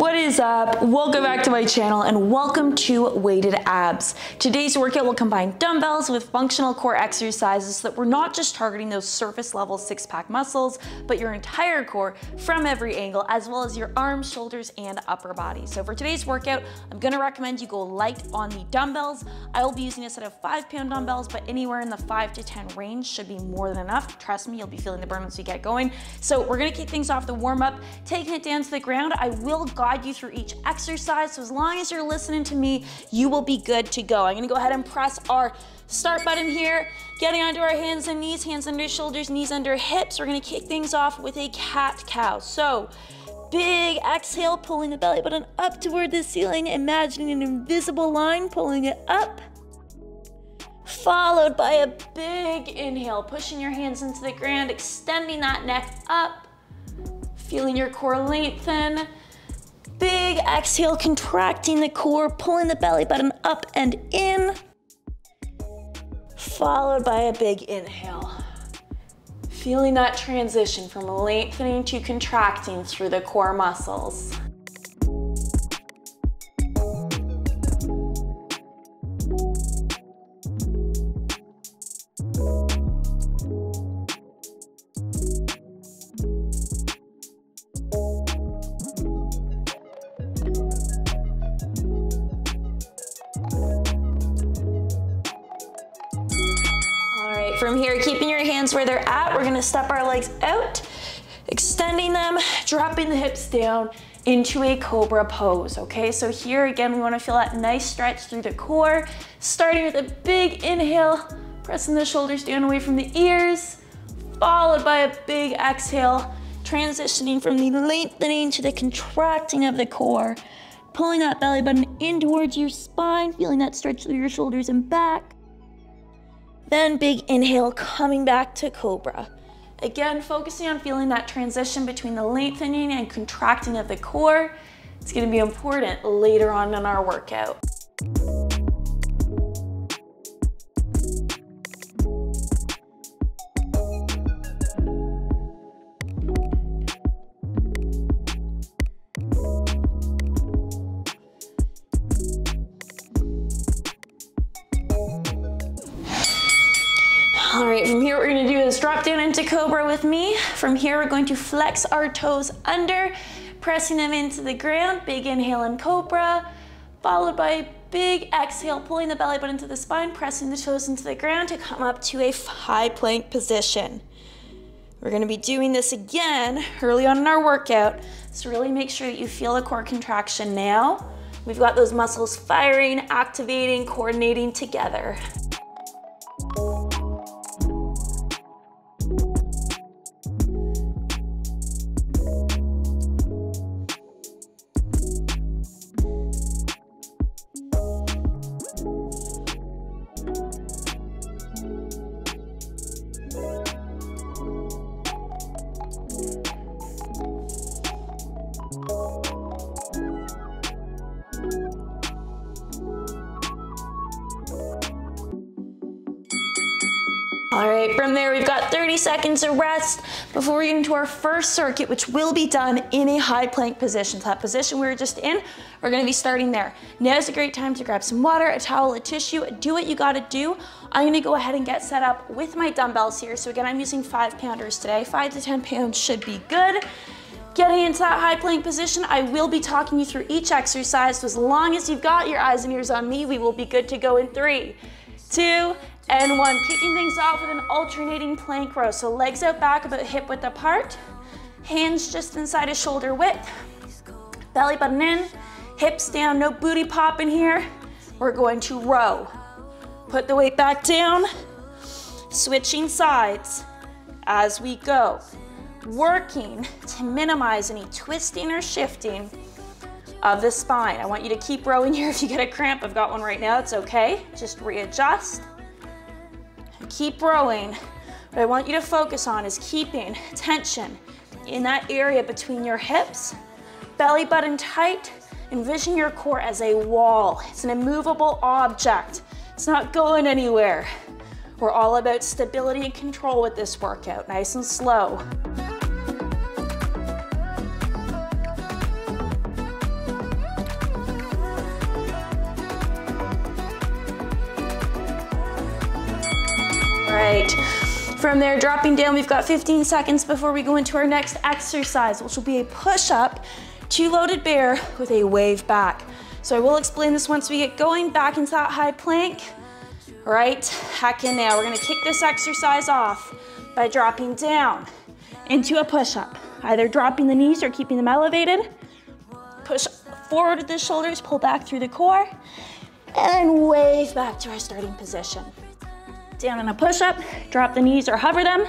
What is up? Welcome back to my channel and welcome to Weighted Abs. Today's workout will combine dumbbells with functional core exercises so that we're not just targeting those surface level six-pack muscles, but your entire core from every angle, as well as your arms, shoulders, and upper body. So for today's workout, I'm gonna recommend you go light on the dumbbells. I will be using a set of 5-pound dumbbells, but anywhere in the 5 to 10 range should be more than enough. Trust me, you'll be feeling the burn once you get going. So we're gonna kick things off the warm-up, taking it down to the ground. I will guide you through each exercise, so as long as you're listening to me, you will be good to go. I'm gonna go ahead and press our start button here, getting onto our hands and knees, hands under shoulders, knees under hips. We're gonna kick things off with a cat-cow. So, big exhale, pulling the belly button up toward the ceiling, imagining an invisible line, pulling it up, followed by a big inhale, pushing your hands into the ground, extending that neck up, feeling your core lengthen. Big exhale, contracting the core, pulling the belly button up and in, followed by a big inhale. Feeling that transition from lengthening to contracting through the core muscles. From here, keeping your hands where they're at, we're gonna step our legs out, extending them, dropping the hips down into a cobra pose, okay? So here again, we wanna feel that nice stretch through the core, starting with a big inhale, pressing the shoulders down away from the ears, followed by a big exhale, transitioning from the lengthening to the contracting of the core, pulling that belly button in towards your spine, feeling that stretch through your shoulders and back. Then big inhale, coming back to cobra. Again, focusing on feeling that transition between the lengthening and contracting of the core. It's gonna be important later on in our workout. From here, what we're gonna do is drop down into cobra with me. From here, we're going to flex our toes under, pressing them into the ground. Big inhale in cobra, followed by a big exhale, pulling the belly button to the spine, pressing the toes into the ground to come up to a high plank position. We're gonna be doing this again early on in our workout, so really make sure that you feel the core contraction now. We've got those muscles firing, activating, coordinating together. All right, from there, we've got 30 seconds of rest before we get into our first circuit, which will be done in a high plank position. So that position we were just in, we're gonna be starting there. Now's a great time to grab some water, a towel, a tissue, do what you gotta do. I'm gonna go ahead and get set up with my dumbbells here. So again, I'm using 5-pounders today. 5 to 10 pounds should be good. Getting into that high plank position, I will be talking you through each exercise. So as long as you've got your eyes and ears on me, we will be good to go in 3, 2, and 1, kicking things off with an alternating plank row. So legs out back about hip width apart, hands just inside of shoulder width, belly button in, hips down, no booty pop in here. We're going to row. Put the weight back down, switching sides as we go. Working to minimize any twisting or shifting of the spine. I want you to keep rowing here. If you get a cramp, I've got one right now, it's okay. Just readjust. Keep rowing. What I want you to focus on is keeping tension in that area between your hips, belly button tight. Envision your core as a wall. It's an immovable object. It's not going anywhere. We're all about stability and control with this workout, nice and slow. right. From there, dropping down, we've got 15 seconds before we go into our next exercise, which will be a push-up, two-loaded bear with a wave back. So I will explain this once we get going, back into that high plank. Right back in there. We're gonna kick this exercise off by dropping down into a push-up, either dropping the knees or keeping them elevated. Push forward with the shoulders, pull back through the core, and wave back to our starting position. Down in a push-up, drop the knees or hover them.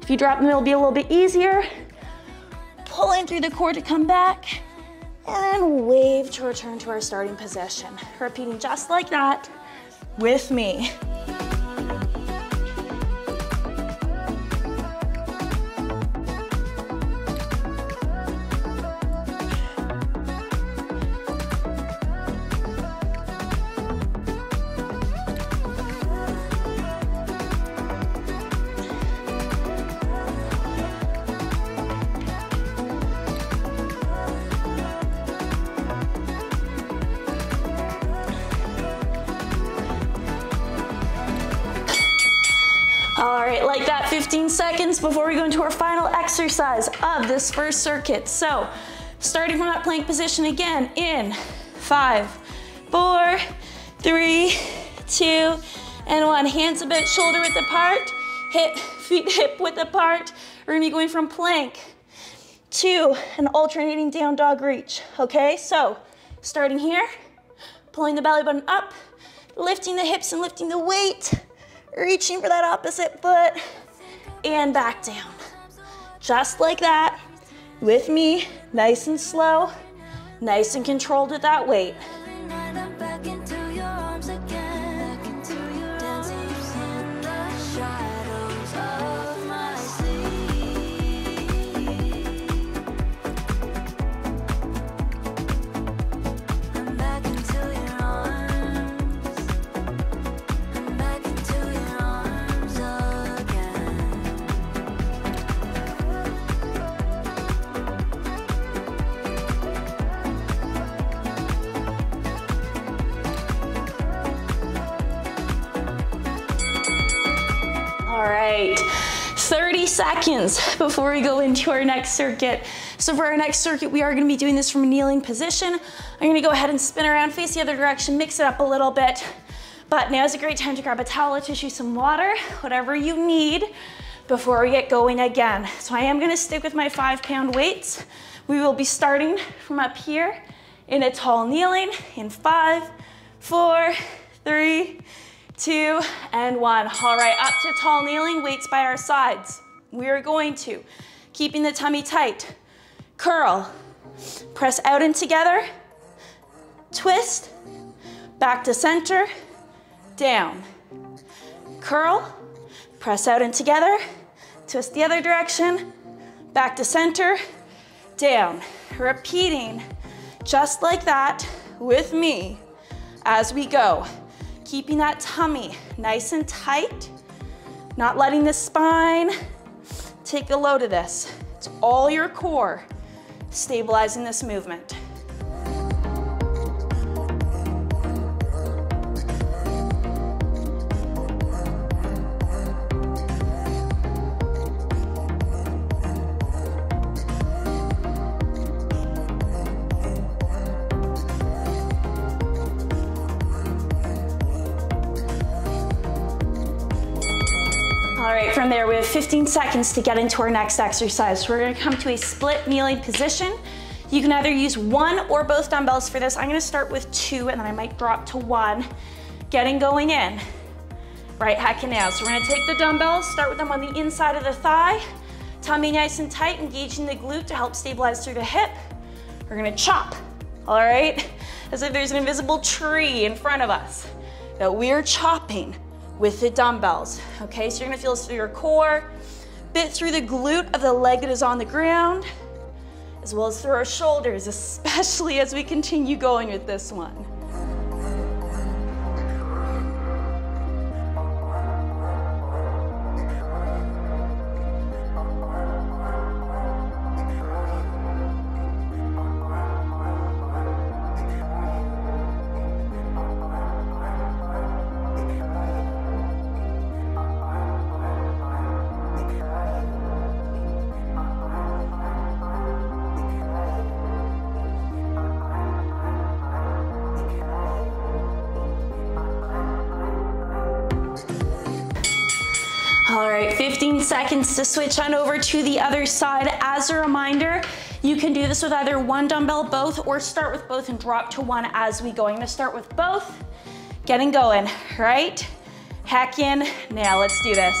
If you drop them, it'll be a little bit easier. Pull in through the core to come back, and wave to return to our starting position. Repeating just like that with me. All right, like that, 15 seconds before we go into our final exercise of this first circuit. So, starting from that plank position again, in 5, 4, 3, 2, and 1. Hands a bit shoulder width apart, feet hip width apart. We're gonna be going from plank to an alternating down dog reach, okay? So, starting here, pulling the belly button up, lifting the hips and lifting the weight. Reaching for that opposite foot and back down. Just like that, with me, nice and slow, nice and controlled with that weight. All right, 30 seconds before we go into our next circuit. So for our next circuit, we are gonna be doing this from a kneeling position. I'm gonna go ahead and spin around, face the other direction, mix it up a little bit. But now's a great time to grab a towel, a tissue, some water, whatever you need before we get going again. So I am gonna stick with my 5-pound weights. We will be starting from up here in a tall kneeling in 5, 4, 3, 2, and 1. All right, up to tall kneeling, weights by our sides. We are going to, keeping the tummy tight, curl, press out and together, twist, back to center, down, curl, press out and together, twist the other direction, back to center, down. Repeating just like that with me as we go. Keeping that tummy nice and tight, not letting the spine take a load of this. It's all your core stabilizing this movement. All right, from there, we have 15 seconds to get into our next exercise. We're gonna come to a split kneeling position. You can either use one or both dumbbells for this. I'm gonna start with 2 and then I might drop to 1. Getting going in, right hack and now. So we're gonna take the dumbbells, start with them on the inside of the thigh, tummy nice and tight, engaging the glute to help stabilize through the hip. We're gonna chop, all right? As if there's an invisible tree in front of us that we're chopping with the dumbbells, okay? So you're gonna feel this through your core, bit through the glute of the leg that is on the ground, as well as through our shoulders, especially as we continue going with this one. All right, 15 seconds to switch on over to the other side. As a reminder, you can do this with either one dumbbell, both, or start with both and drop to one as we go. I'm gonna start with both, getting going, right? Hack in, now let's do this.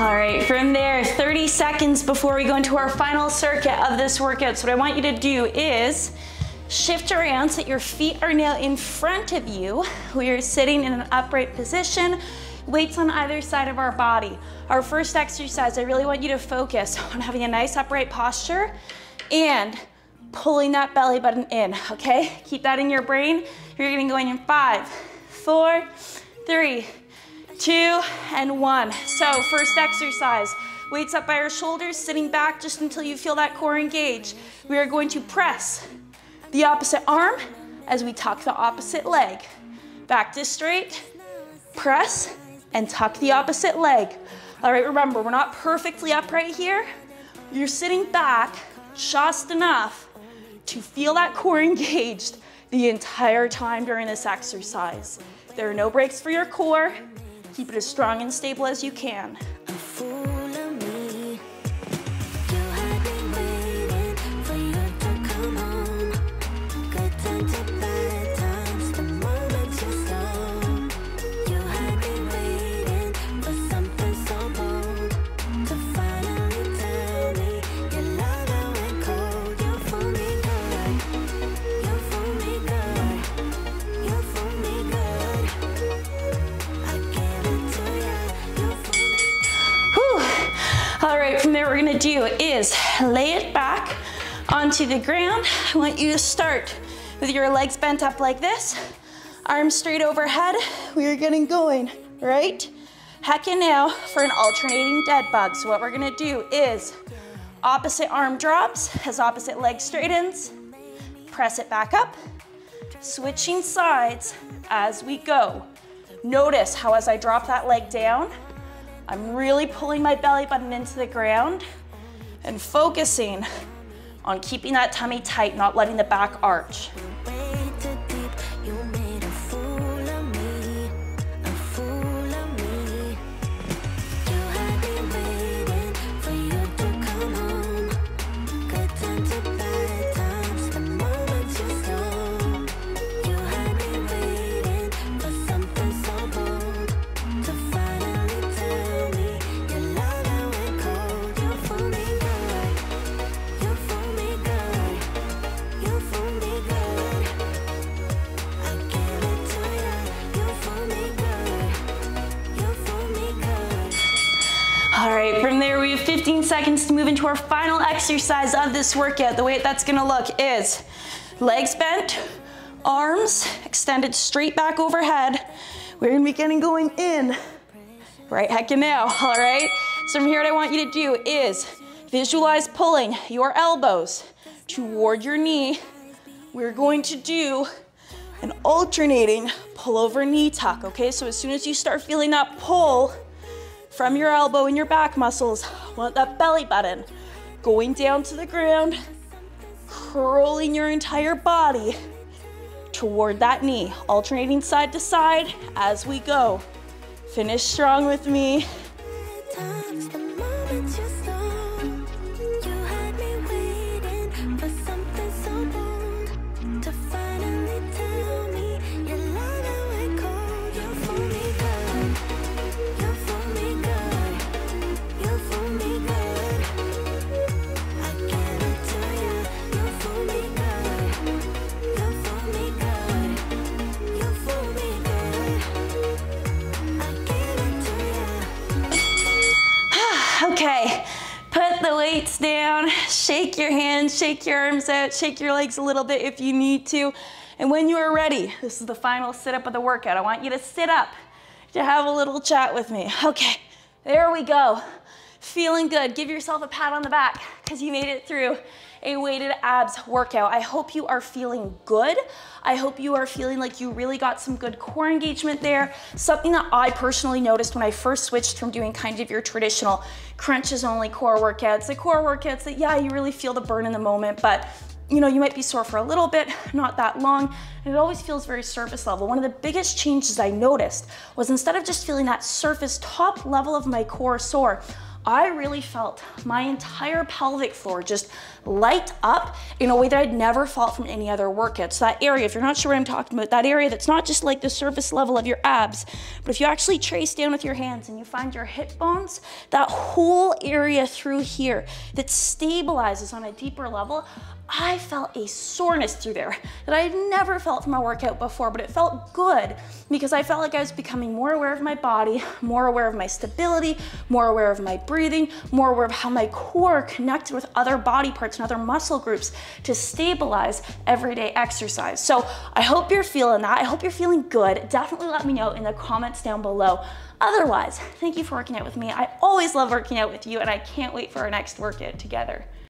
All right, from there, 30 seconds before we go into our final circuit of this workout. So what I want you to do is shift around so that your feet are now in front of you. We are sitting in an upright position, weights on either side of our body. Our first exercise, I really want you to focus on having a nice upright posture and pulling that belly button in, okay? Keep that in your brain. You're gonna go in 5, 4, 3, 2, and 1. So first exercise, weights up by our shoulders, sitting back just until you feel that core engage. We are going to press the opposite arm as we tuck the opposite leg. Back to straight, press, and tuck the opposite leg. All right, remember, we're not perfectly upright here. You're sitting back just enough to feel that core engaged the entire time during this exercise. There are no breaks for your core. Keep it as strong and stable as you can. From there, what we're gonna do is lay it back onto the ground. I want you to start with your legs bent up like this, arms straight overhead. We are getting going, right? Hacking now for an alternating dead bug. So what we're gonna do is opposite arm drops as opposite leg straightens, press it back up, switching sides as we go. Notice how as I drop that leg down, I'm really pulling my belly button into the ground and focusing on keeping that tummy tight, not letting the back arch. All right, from there we have 15 seconds to move into our final exercise of this workout. The way that's gonna look is legs bent, arms extended straight back overhead. We're gonna be getting going in, right heckin' now, all right? So from here what I want you to do is visualize pulling your elbows toward your knee. We're going to do an alternating pull over knee tuck, okay? So as soon as you start feeling that pull from your elbow and your back muscles, want that belly button going down to the ground, curling your entire body toward that knee, alternating side to side as we go. Finish strong with me. weights down, shake your hands, shake your arms out, shake your legs a little bit if you need to. And when you are ready, this is the final sit-up of the workout. I want you to sit up to have a little chat with me. Okay, there we go. Feeling good. Give yourself a pat on the back because you made it through a weighted abs workout. I hope you are feeling good. I hope you are feeling like you really got some good core engagement there. Something that I personally noticed when I first switched from doing kind of your traditional crunches only core workouts, the core workouts that, yeah, you really feel the burn in the moment, but you know, you might be sore for a little bit, not that long, and it always feels very surface level. One of the biggest changes I noticed was instead of just feeling that surface top level of my core sore, I really felt my entire pelvic floor just light up in a way that I'd never felt from any other workout. So that area, if you're not sure what I'm talking about, that area that's not just like the surface level of your abs, but if you actually trace down with your hands and you find your hip bones, that whole area through here that stabilizes on a deeper level, I felt a soreness through there that I had never felt from a workout before, but it felt good because I felt like I was becoming more aware of my body, more aware of my stability, more aware of my breathing, more aware of how my core connected with other body parts and other muscle groups to stabilize everyday exercise. So I hope you're feeling that. I hope you're feeling good. Definitely let me know in the comments down below. Otherwise, thank you for working out with me. I always love working out with you and I can't wait for our next workout together.